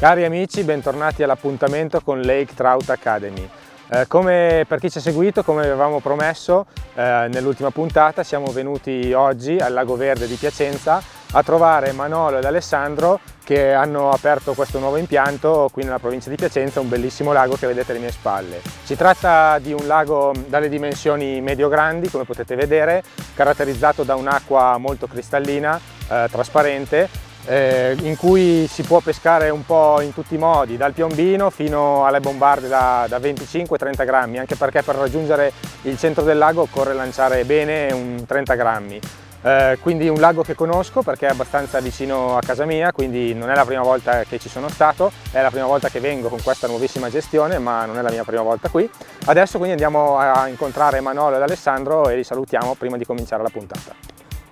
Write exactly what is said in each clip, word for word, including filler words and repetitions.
Cari amici, bentornati all'appuntamento con Lake Trout Academy. Eh, come per chi ci ha seguito, come avevamo promesso eh, nell'ultima puntata, siamo venuti oggi al Lago Verde di Piacenza a trovare Manolo ed Alessandro che hanno aperto questo nuovo impianto qui nella provincia di Piacenza, un bellissimo lago che vedete alle mie spalle. Si tratta di un lago dalle dimensioni medio-grandi, come potete vedere, caratterizzato da un'acqua molto cristallina, eh, trasparente, Eh, in cui si può pescare un po' in tutti i modi, dal piombino fino alle bombarde da, da venticinque a trenta grammi, anche perché per raggiungere il centro del lago occorre lanciare bene un trenta grammi. Eh, quindi un lago che conosco perché è abbastanza vicino a casa mia, quindi non è la prima volta che ci sono stato, è la prima volta che vengo con questa nuovissima gestione, ma non è la mia prima volta qui. Adesso quindi andiamo a incontrare Manolo ed Alessandro e li salutiamo prima di cominciare la puntata.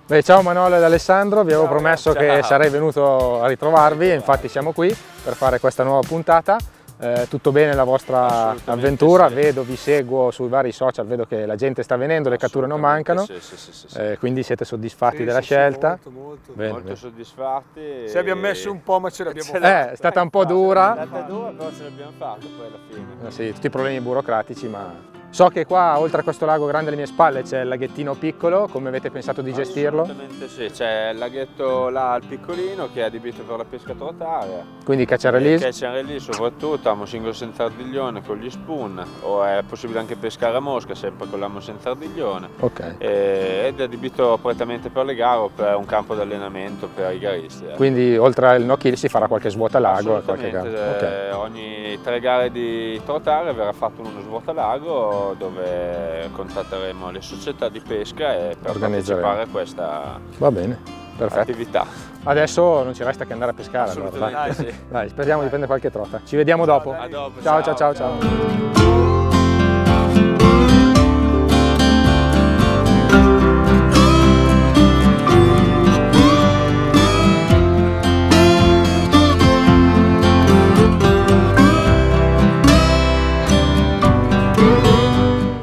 Beh, ciao Manolo ed Alessandro, vi avevo ciao, promesso ciao. che sarei venuto a ritrovarvi e infatti siamo qui per fare questa nuova puntata. Eh, tutto bene la vostra avventura? Sì. Vedo, vi seguo sui vari social, vedo che la gente sta venendo, le catture non mancano, sì, sì, sì, sì, sì. Eh, quindi siete soddisfatti sì, della sì, scelta? Sì, molto, molto, bene, molto bene. soddisfatti. E... Ci abbiamo messo un po', ma ce l'abbiamo fatta. È stata un po' dura. È stata dura, però ce l'abbiamo fatta poi alla fine. Eh, sì, tutti i problemi burocratici, ma... So che qua, oltre a questo lago grande alle mie spalle, c'è il laghettino piccolo. Come avete pensato di gestirlo? Assolutamente sì, c'è il laghetto là, il piccolino, che è adibito per la pesca trotaria. Quindi catch and release? Catch and release soprattutto, amo single senza ardiglione con gli spoon, o è possibile anche pescare a mosca, sempre con l'amo senza ardiglione. Ok. E, ed è adibito prettamente per le gare o per un campo di allenamento per i garisti. Eh. Quindi oltre al no kill si farà qualche svuota lago? Assolutamente, qualche gara. Okay. Ogni tre gare di trotaria verrà fatto uno svuota lago, dove contatteremo le società di pesca e per partecipare a questa Va bene, attività. Adesso non ci resta che andare a pescare. Assolutamente, allora, dai. Dai, sì. Dai, speriamo dai. di prendere qualche trota. Ci vediamo dopo. A dopo. Ciao, ciao, ciao, ciao. ciao.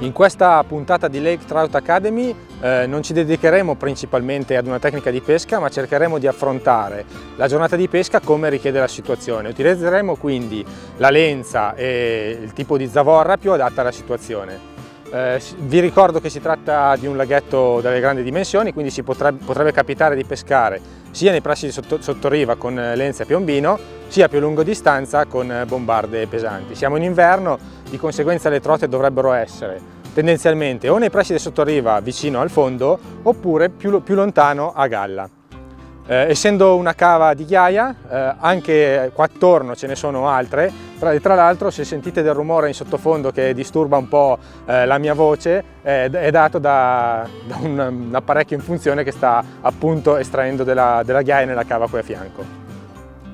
In questa puntata di Lake Trout Academy eh, non ci dedicheremo principalmente ad una tecnica di pesca, ma cercheremo di affrontare la giornata di pesca come richiede la situazione. Utilizzeremo quindi la lenza e il tipo di zavorra più adatta alla situazione. Eh, vi ricordo che si tratta di un laghetto dalle grandi dimensioni, quindi si potrebbe, potrebbe capitare di pescare sia nei pressi di sotto, sottoriva con lenza e piombino, sia a più lunga distanza con bombarde pesanti. Siamo in inverno, di conseguenza le trote dovrebbero essere tendenzialmente o nei pressi del sottoriva vicino al fondo oppure più, più lontano a galla. Eh, essendo una cava di ghiaia, eh, anche qua attorno ce ne sono altre, tra, tra l'altro se sentite del rumore in sottofondo che disturba un po' eh, la mia voce eh, è dato da, da un, un apparecchio in funzione che sta appunto estraendo della, della ghiaia nella cava qui a fianco.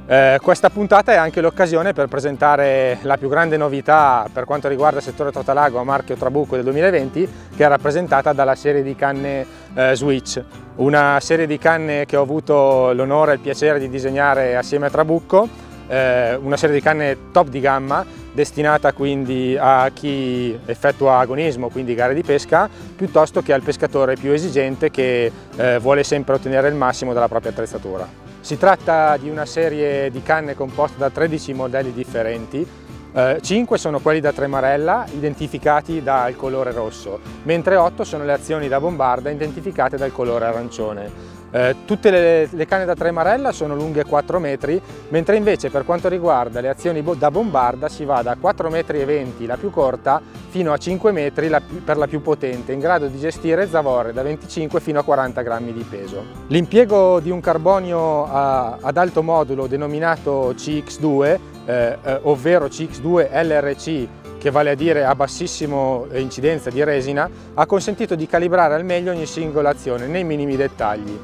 Eh, questa puntata è anche l'occasione per presentare la più grande novità per quanto riguarda il settore Trotalago a marchio Trabucco del duemilaventi, che è rappresentata dalla serie di canne eh, Switch, una serie di canne che ho avuto l'onore e il piacere di disegnare assieme a Trabucco, eh, una serie di canne top di gamma destinata quindi a chi effettua agonismo, quindi gare di pesca, piuttosto che al pescatore più esigente che eh, vuole sempre ottenere il massimo dalla propria attrezzatura. Si tratta di una serie di canne composta da tredici modelli differenti, eh, cinque sono quelli da Tremarella identificati dal colore rosso, mentre otto sono le azioni da bombarda identificate dal colore arancione. Eh, tutte le, le canne da Tremarella sono lunghe quattro metri, mentre invece per quanto riguarda le azioni da bombarda si va da quattro virgola venti metri la più corta fino a cinque metri la, per la più potente, in grado di gestire zavorre da venticinque fino a quaranta grammi di peso. L'impiego di un carbonio a, ad alto modulo denominato C X due, eh, eh, ovvero C X due L R C, che vale a dire a bassissima incidenza di resina, ha consentito di calibrare al meglio ogni singola azione nei minimi dettagli.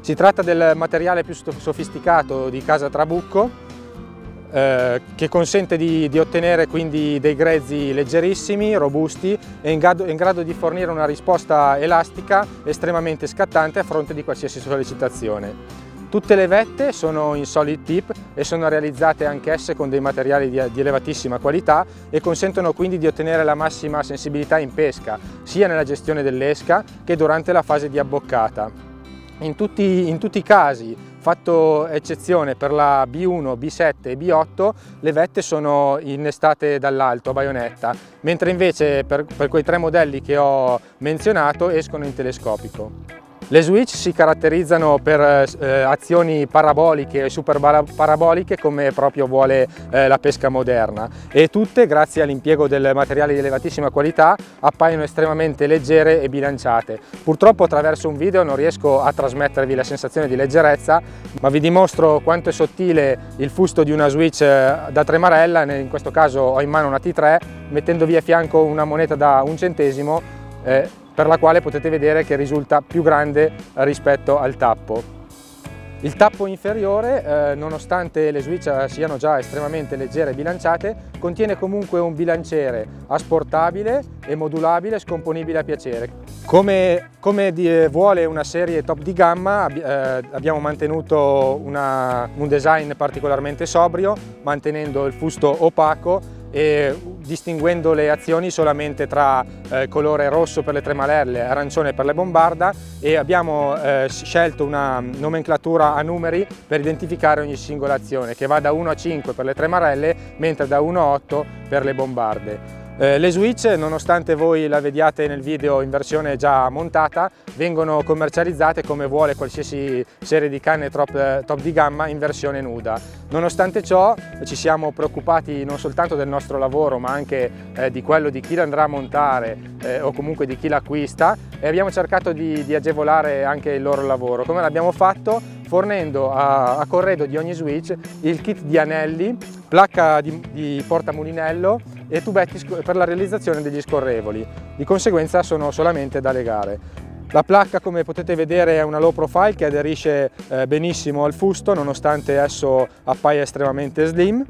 Si tratta del materiale più sofisticato di casa Trabucco, eh, che consente di, di ottenere quindi dei grezzi leggerissimi, robusti e in grado, in grado di fornire una risposta elastica estremamente scattante a fronte di qualsiasi sollecitazione. Tutte le vette sono in solid tip e sono realizzate anch'esse con dei materiali di, di elevatissima qualità e consentono quindi di ottenere la massima sensibilità in pesca, sia nella gestione dell'esca che durante la fase di abboccata. In tutti, in tutti i casi fatto eccezione per la B uno, B sette e B otto, le vette sono innestate dall'alto a baionetta, mentre invece per, per quei tre modelli che ho menzionato escono in telescopico. Le Switch si caratterizzano per eh, azioni paraboliche e super paraboliche, come proprio vuole eh, la pesca moderna, e tutte, grazie all'impiego del materiale di elevatissima qualità, appaiono estremamente leggere e bilanciate. Purtroppo attraverso un video non riesco a trasmettervi la sensazione di leggerezza, ma vi dimostro quanto è sottile il fusto di una Switch da Tremarella. In questo caso ho in mano una T tre, mettendovi a fianco una moneta da un centesimo, eh, per la quale potete vedere che risulta più grande rispetto al tappo. Il tappo inferiore, eh, nonostante le Switch siano già estremamente leggere e bilanciate, contiene comunque un bilanciere asportabile e modulabile, scomponibile a piacere. Come, come di, vuole una serie top di gamma, eh, abbiamo mantenuto una, un design particolarmente sobrio, mantenendo il fusto opaco e distinguendo le azioni solamente tra eh, colore rosso per le tremarelle, arancione per le bombarda, e abbiamo eh, scelto una nomenclatura a numeri per identificare ogni singola azione, che va da uno a cinque per le tremarelle, mentre da uno a otto per le bombarde. Eh, le Switch, nonostante voi la vediate nel video in versione già montata, vengono commercializzate come vuole qualsiasi serie di canne top, eh, top di gamma in versione nuda. Nonostante ciò ci siamo preoccupati non soltanto del nostro lavoro, ma anche eh, di quello di chi la andrà a montare eh, o comunque di chi l'acquista, e abbiamo cercato di, di agevolare anche il loro lavoro. Come l'abbiamo fatto? Fornendo a, a corredo di ogni Switch il kit di anelli, placca di, di portamulinello e tubetti per la realizzazione degli scorrevoli, di conseguenza sono solamente da legare. La placca, come potete vedere, è una low profile che aderisce eh, benissimo al fusto, nonostante esso appaia estremamente slim.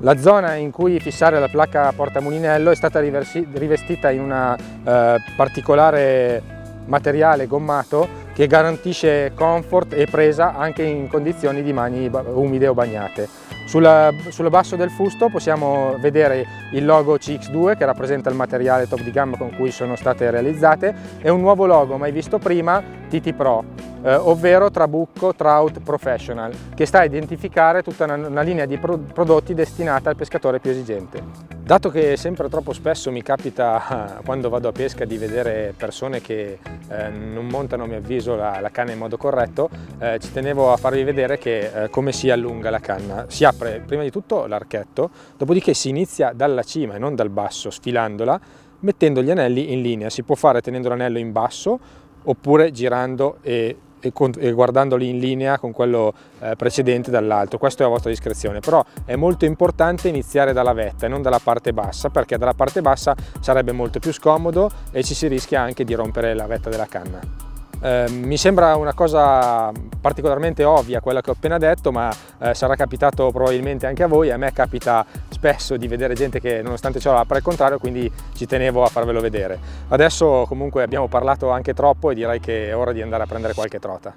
La zona in cui fissare la placca portamulinello è stata rivestita in un eh, particolare materiale gommato che garantisce comfort e presa anche in condizioni di mani umide o bagnate. Sulla, sul basso del fusto possiamo vedere il logo C X due, che rappresenta il materiale top di gamma con cui sono state realizzate, e un nuovo logo mai visto prima, T T Pro, eh, ovvero Trabucco Trout Professional, che sta a identificare tutta una, una linea di pro, prodotti destinata al pescatore più esigente. Dato che sempre troppo spesso mi capita, quando vado a pesca, di vedere persone che eh, non montano, a mio avviso, la, la canna in modo corretto, eh, ci tenevo a farvi vedere che, eh, come si allunga la canna. Si apre prima di tutto l'archetto, dopodiché si inizia dalla cima e non dal basso, sfilandola, mettendo gli anelli in linea. Si può fare tenendo l'anello in basso, oppure girando e, e, e guardandoli in linea con quello eh, precedente dall'alto. Questo è a vostra discrezione, però è molto importante iniziare dalla vetta e non dalla parte bassa, perché dalla parte bassa sarebbe molto più scomodo e ci si rischia anche di rompere la vetta della canna. Eh, mi sembra una cosa particolarmente ovvia quella che ho appena detto, ma eh, sarà capitato probabilmente anche a voi. A me capita spesso di vedere gente che nonostante ciò apre al contrario, quindi ci tenevo a farvelo vedere. Adesso comunque abbiamo parlato anche troppo e direi che è ora di andare a prendere qualche trota.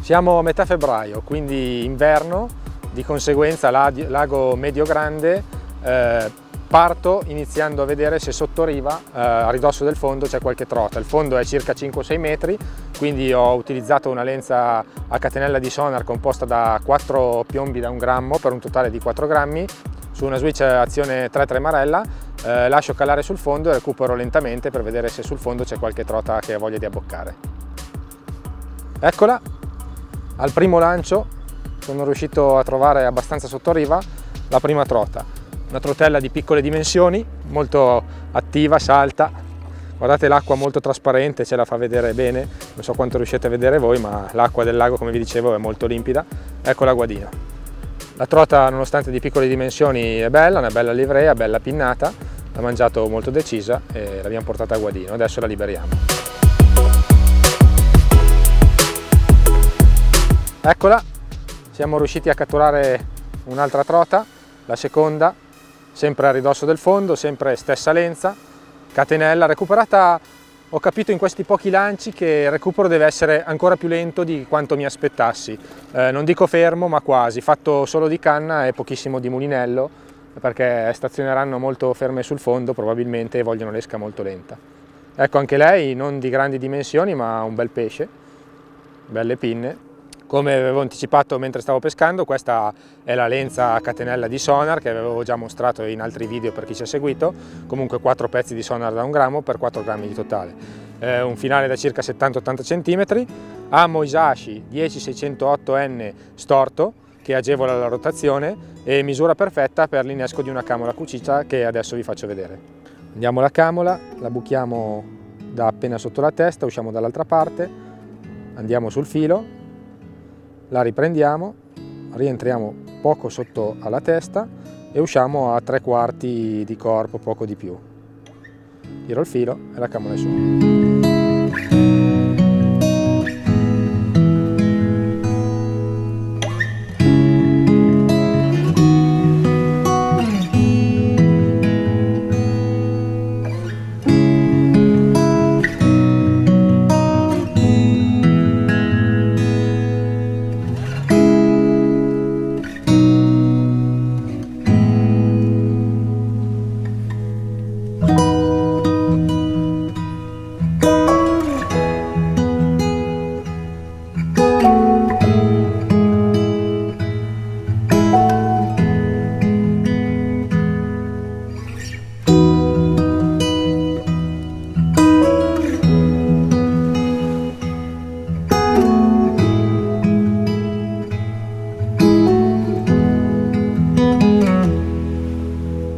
Siamo a metà febbraio, quindi inverno. Di conseguenza lago medio grande, eh, parto iniziando a vedere se sotto riva, eh, a ridosso del fondo, c'è qualche trota. Il fondo è circa cinque o sei metri, quindi ho utilizzato una lenza a catenella di Sonar composta da quattro piombi da un grammo per un totale di quattro grammi. Su una Switch azione tre tremarella, eh, lascio calare sul fondo e recupero lentamente per vedere se sul fondo c'è qualche trota che ha voglia di abboccare. Eccola, al primo lancio sono riuscito a trovare abbastanza sottoriva la prima trota, una trotella di piccole dimensioni, molto attiva, salta. Guardate l'acqua molto trasparente, ce la fa vedere bene, non so quanto riuscite a vedere voi, ma l'acqua del lago, come vi dicevo, è molto limpida. Ecco la guadina. La trota, nonostante di piccole dimensioni, è bella, una bella livrea, bella pinnata, l'ha mangiato molto decisa e l'abbiamo portata a guadino, adesso la liberiamo. Eccola! Siamo riusciti a catturare un'altra trota, la seconda, sempre a ridosso del fondo, sempre stessa lenza, catenella recuperata. Ho capito in questi pochi lanci che il recupero deve essere ancora più lento di quanto mi aspettassi, eh, non dico fermo ma quasi, fatto solo di canna e pochissimo di mulinello, perché stazioneranno molto ferme sul fondo probabilmente e vogliono l'esca molto lenta. Ecco, anche lei non di grandi dimensioni ma un bel pesce, belle pinne. Come avevo anticipato mentre stavo pescando, questa è la lenza a catenella di Sonar che avevo già mostrato in altri video per chi ci ha seguito. Comunque quattro pezzi di Sonar da un grammo per quattro grammi di totale. Eh, un finale da circa settanta ottanta centimetri. Amo Isashi dieci sei zero otto N storto che agevola la rotazione e misura perfetta per l'innesco di una camola cucita che adesso vi faccio vedere. Andiamo alla camola, la buchiamo da appena sotto la testa, usciamo dall'altra parte, andiamo sul filo. La riprendiamo, rientriamo poco sotto alla testa e usciamo a tre quarti di corpo, poco di più. Tiro il filo e la camola è su.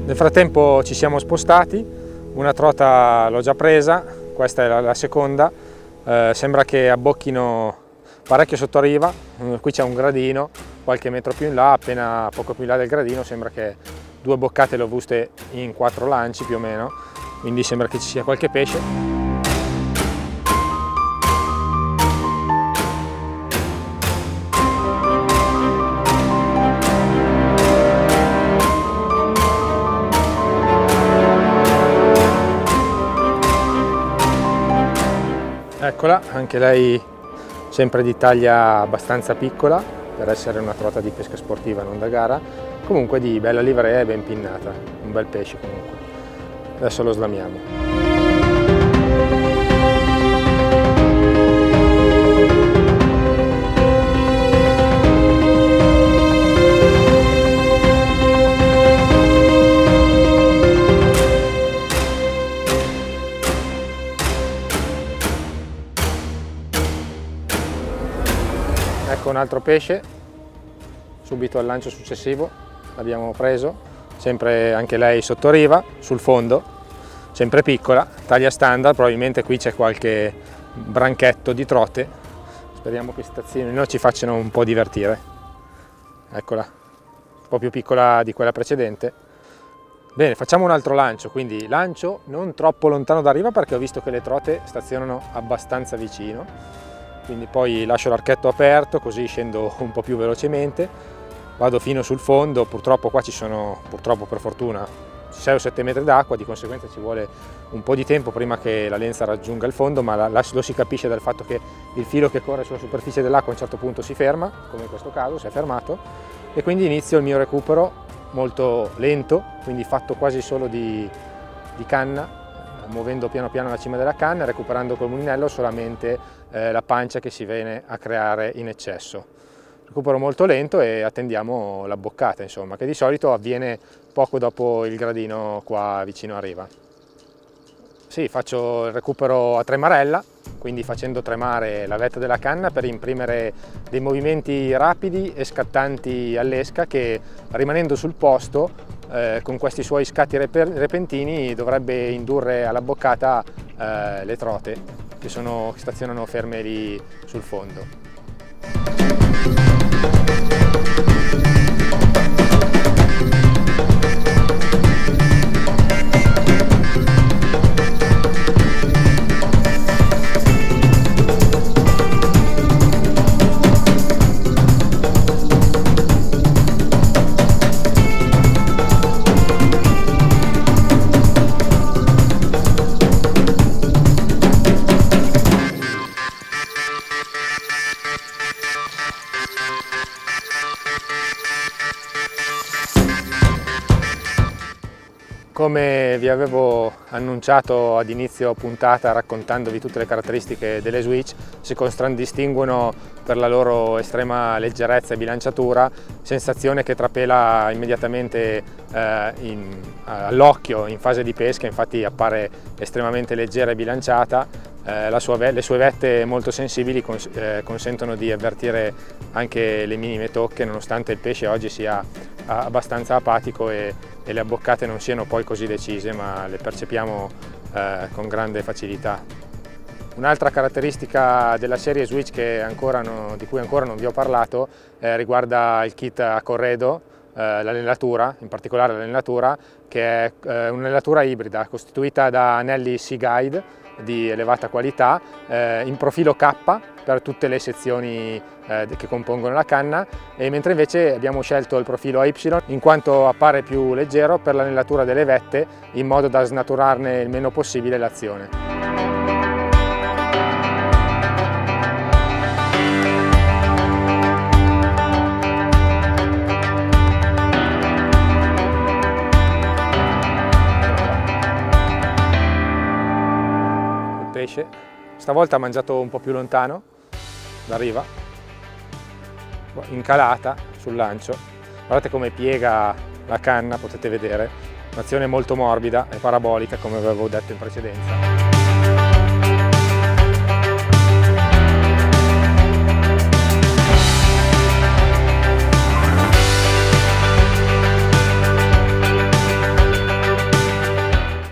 Nel frattempo ci siamo spostati, una trota l'ho già presa, questa è la seconda, eh, sembra che abbocchino parecchio sotto riva, qui c'è un gradino, qualche metro più in là, appena poco più in là del gradino sembra che due boccate le ho viste in quattro lanci più o meno, quindi sembra che ci sia qualche pesce. Eccola, anche lei sempre di taglia abbastanza piccola per essere una trota di pesca sportiva, non da gara, comunque di bella livrea e ben pinnata, un bel pesce comunque. Adesso lo slamiamo. Un altro pesce subito al lancio successivo, l'abbiamo preso sempre, anche lei sotto riva sul fondo, sempre piccola, taglia standard, probabilmente qui c'è qualche branchetto di trote, speriamo che stazionino ci facciano un po' divertire. Eccola, un po' più piccola di quella precedente. Bene, facciamo un altro lancio, quindi lancio non troppo lontano da riva perché ho visto che le trote stazionano abbastanza vicino, quindi poi lascio l'archetto aperto così scendo un po' più velocemente, vado fino sul fondo. Purtroppo qua ci sono, purtroppo per fortuna, sei o sette metri d'acqua, di conseguenza ci vuole un po' di tempo prima che la lenza raggiunga il fondo, ma lo si capisce dal fatto che il filo che corre sulla superficie dell'acqua a un certo punto si ferma, come in questo caso si è fermato, e quindi inizio il mio recupero molto lento, quindi fatto quasi solo di, di canna, muovendo piano piano la cima della canna, recuperando col mulinello solamente eh, la pancia che si viene a creare in eccesso. Recupero molto lento e attendiamo la boccata, insomma, che di solito avviene poco dopo il gradino qua vicino a riva. Sì, faccio il recupero a tremarella, quindi facendo tremare la vetta della canna per imprimere dei movimenti rapidi e scattanti all'esca che, rimanendo sul posto, Eh, con questi suoi scatti repentini dovrebbe indurre alla boccata eh, le trote che, sono, che stazionano ferme lì sul fondo. Come vi avevo annunciato ad inizio puntata raccontandovi tutte le caratteristiche delle Switch, si contraddistinguono per la loro estrema leggerezza e bilanciatura, sensazione che trapela immediatamente eh, all'occhio in fase di pesca, infatti appare estremamente leggera e bilanciata. Eh, la sua, le sue vette molto sensibili cons eh, consentono di avvertire anche le minime tocche, nonostante il pesce oggi sia abbastanza apatico e, e le abboccate non siano poi così decise, ma le percepiamo eh, con grande facilità. Un'altra caratteristica della serie Switch che ancora non, di cui ancora non vi ho parlato eh, riguarda il kit a corredo, eh, la lellatura, in particolare la lellatura, che è eh, una lellatura ibrida costituita da anelli Sea Guide di elevata qualità eh, in profilo K per tutte le sezioni eh, che compongono la canna, e mentre invece abbiamo scelto il profilo A Y in quanto appare più leggero per l'anellatura delle vette, in modo da snaturarne il meno possibile l'azione. Stavolta ha mangiato un po' più lontano da riva, incalata sul lancio. Guardate come piega la canna, potete vedere, un'azione molto morbida e parabolica, come avevo detto in precedenza.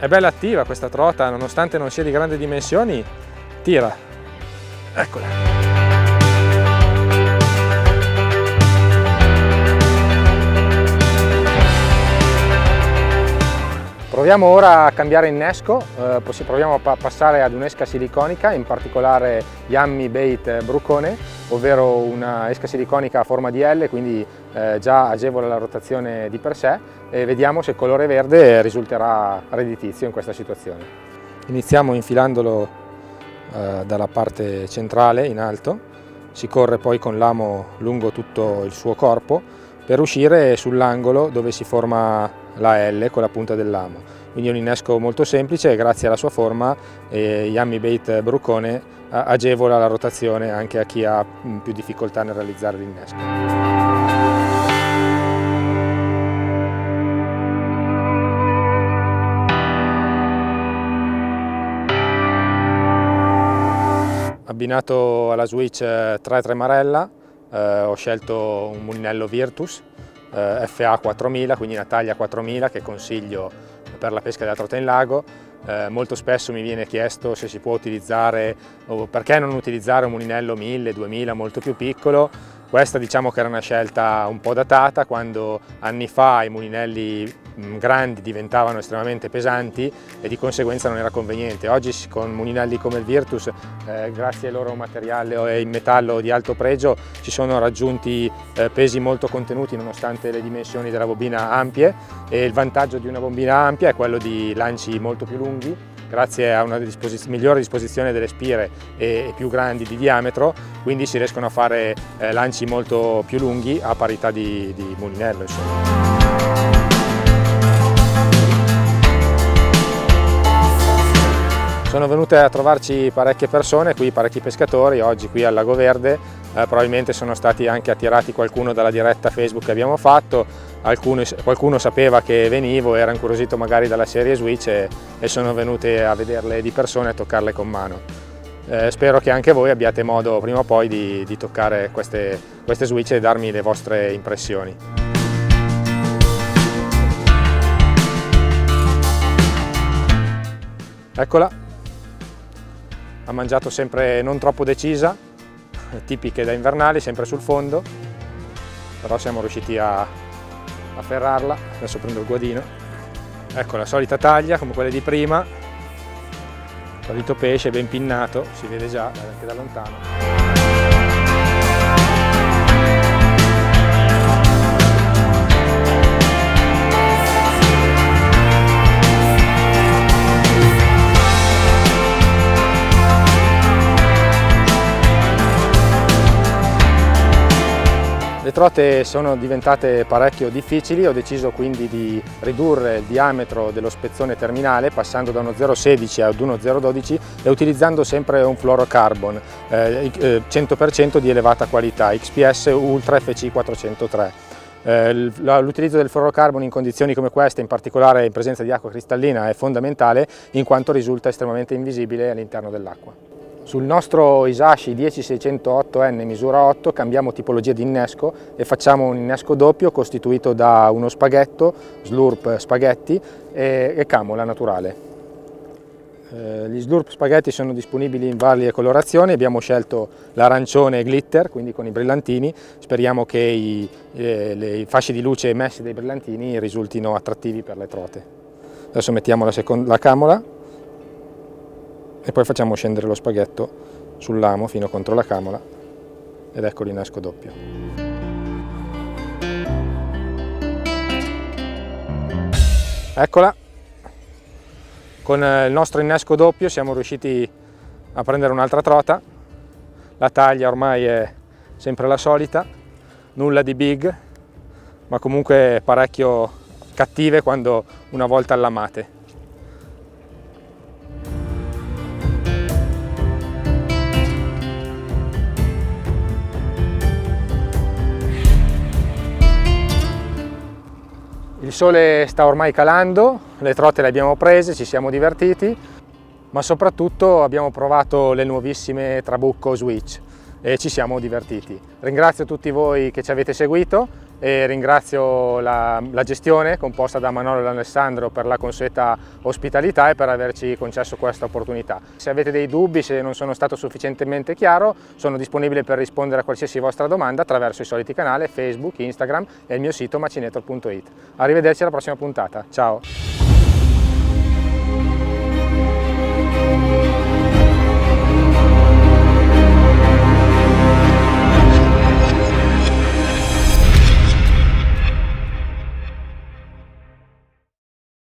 È bella attiva questa trota, nonostante non sia di grandi dimensioni, tira. Eccola. Proviamo ora a cambiare innesco, eh, proviamo a passare ad un'esca siliconica, in particolare Yummy Bait Bruccone, ovvero una esca siliconica a forma di L, quindi eh, già agevola la rotazione di per sé. E vediamo se il colore verde risulterà redditizio in questa situazione. Iniziamo infilandolo eh, dalla parte centrale in alto, si corre poi con l'amo lungo tutto il suo corpo per uscire sull'angolo dove si forma la L con la punta dell'amo. Quindi è un innesco molto semplice e grazie alla sua forma eh, Yummy Bait Bruccone agevola la rotazione anche a chi ha più difficoltà nel realizzare l'innesco. Abbinato alla Switch tre Tremarella eh, ho scelto un mulinello Virtus eh, F A quattromila, quindi una taglia quattromila che consiglio per la pesca della trota in lago. Eh, molto spesso mi viene chiesto se si può utilizzare o perché non utilizzare un mulinello mille, duemila molto più piccolo. Questa diciamo che era una scelta un po' datata, quando anni fa i mulinelli grandi diventavano estremamente pesanti e di conseguenza non era conveniente. Oggi con mulinelli come il Virtus, eh, grazie al loro materiale e in metallo di alto pregio, si sono raggiunti eh, pesi molto contenuti nonostante le dimensioni della bobina ampie, e il vantaggio di una bobina ampia è quello di lanci molto più lunghi grazie a una disposiz- migliore disposizione delle spire e, e più grandi di diametro, quindi si riescono a fare eh, lanci molto più lunghi a parità di, di mulinello, insomma. Sono venute a trovarci parecchie persone, qui parecchi pescatori, oggi qui al Lago Verde, eh, probabilmente sono stati anche attirati qualcuno dalla diretta Facebook che abbiamo fatto, Alcuno, qualcuno sapeva che venivo, era incuriosito magari dalla serie Switch e, e sono venute a vederle di persona e a toccarle con mano. Eh, spero che anche voi abbiate modo prima o poi di, di toccare queste, queste Switch e darmi le vostre impressioni. Eccola! Ha mangiato sempre non troppo decisa, tipiche da invernali, sempre sul fondo, però siamo riusciti a, a ferrarla. Adesso prendo il guadino, ecco la solita taglia come quelle di prima, il solito pesce ben pinnato, si vede già anche da lontano. Le trote sono diventate parecchio difficili, ho deciso quindi di ridurre il diametro dello spezzone terminale passando da uno zero virgola sedici ad uno zero virgola dodici e utilizzando sempre un fluorocarbon eh, cento per cento di elevata qualità, X P S Ultra F C quattrocentotre. L'utilizzo del fluorocarbon in condizioni come queste, in particolare in presenza di acqua cristallina, è fondamentale in quanto risulta estremamente invisibile all'interno dell'acqua. Sul nostro Isashi dieci seicento otto N misura otto cambiamo tipologia di innesco e facciamo un innesco doppio costituito da uno spaghetto, slurp spaghetti e, e camola naturale. Gli slurp spaghetti sono disponibili in varie colorazioni, abbiamo scelto l'arancione glitter, quindi con i brillantini, speriamo che i, eh, le fasce di luce emesse dai brillantini risultino attrattivi per le trote. Adesso mettiamo la, la camola e poi facciamo scendere lo spaghetto sul lamo fino contro la camola ed ecco l'innesco doppio. Eccola! Con il nostro innesco doppio siamo riusciti a prendere un'altra trota, la taglia ormai è sempre la solita, nulla di big, ma comunque parecchio cattive quando una volta allamate. Il sole sta ormai calando, le trote le abbiamo prese, ci siamo divertiti, ma soprattutto abbiamo provato le nuovissime Trabucco Switch e ci siamo divertiti. Ringrazio tutti voi che ci avete seguito e ringrazio la, la gestione composta da Manolo e Alessandro per la consueta ospitalità e per averci concesso questa opportunità. Se avete dei dubbi, se non sono stato sufficientemente chiaro, sono disponibile per rispondere a qualsiasi vostra domanda attraverso i soliti canali Facebook, Instagram e il mio sito macinetto punto it. Arrivederci alla prossima puntata, ciao!